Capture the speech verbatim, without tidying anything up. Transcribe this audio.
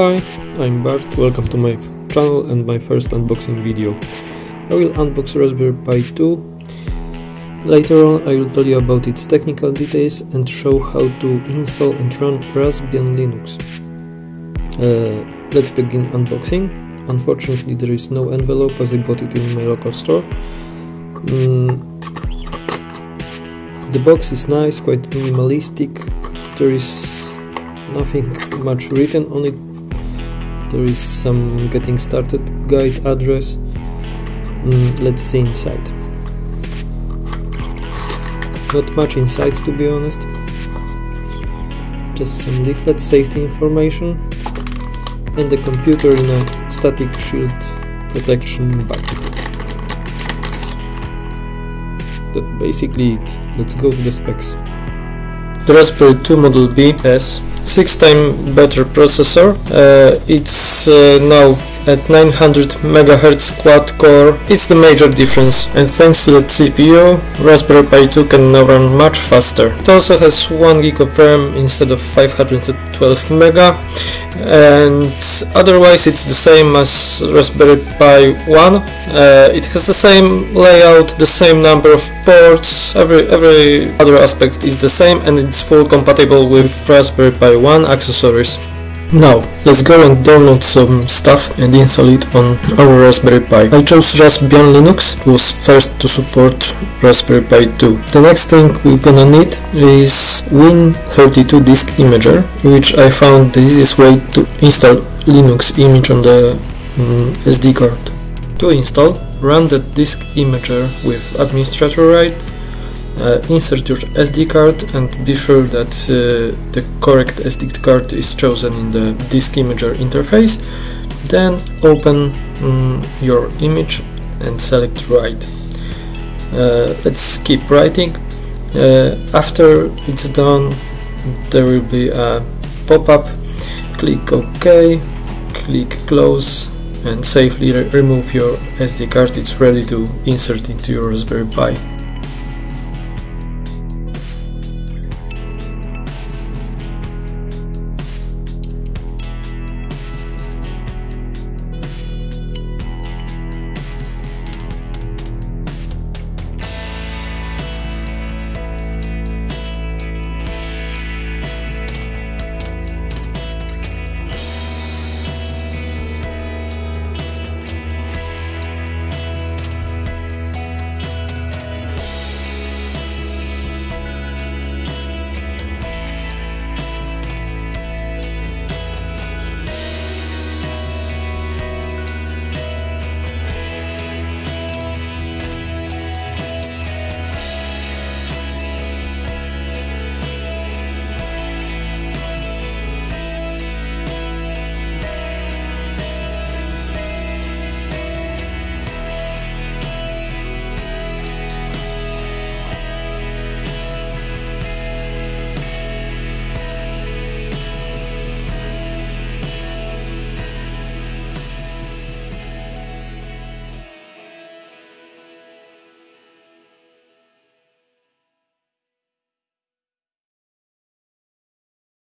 Hi, I'm Bart, welcome to my channel and my first unboxing video. I will unbox Raspberry Pi two. Later on I will tell you about its technical details and show how to install and run Raspbian Linux. Uh, let's begin unboxing. Unfortunately there is no envelope as I bought it in my local store. Um, the box is nice, quite minimalistic. There is nothing much written on it. There is some getting started guide address. Mm, let's see inside. Not much inside, to be honest. Just some leaflet, safety information, and the computer in a static shield protection bag. That's basically it. Let's go to the specs. The Raspberry two Model B S. six time better processor, uh, it's uh, now at nine hundred megahertz quad core. It's the major difference, and thanks to the C P U Raspberry Pi two can now run much faster. It also has one gig of RAM instead of five hundred twelve mega, and otherwise it's the same as Raspberry Pi one. Uh, it has the same layout, the same number of ports, every, every other aspect is the same, and it's full compatible with Raspberry Pi one accessories. Now, let's go and download some stuff and install it on our Raspberry Pi. I chose Raspbian Linux, it was first to support Raspberry Pi two. The next thing we're gonna need is Win thirty-two Disk Imager, which I found the easiest way to install Linux image on the um, S D card. To install, run the Disk Imager with administrator right, Uh, insert your S D card and be sure that uh, the correct S D card is chosen in the Disk Imager interface. Then open um, your image and select write. Uh, let's keep writing. Uh, after it's done, there will be a pop-up. Click OK, click close, and safely re remove your S D card. It's ready to insert into your Raspberry Pi.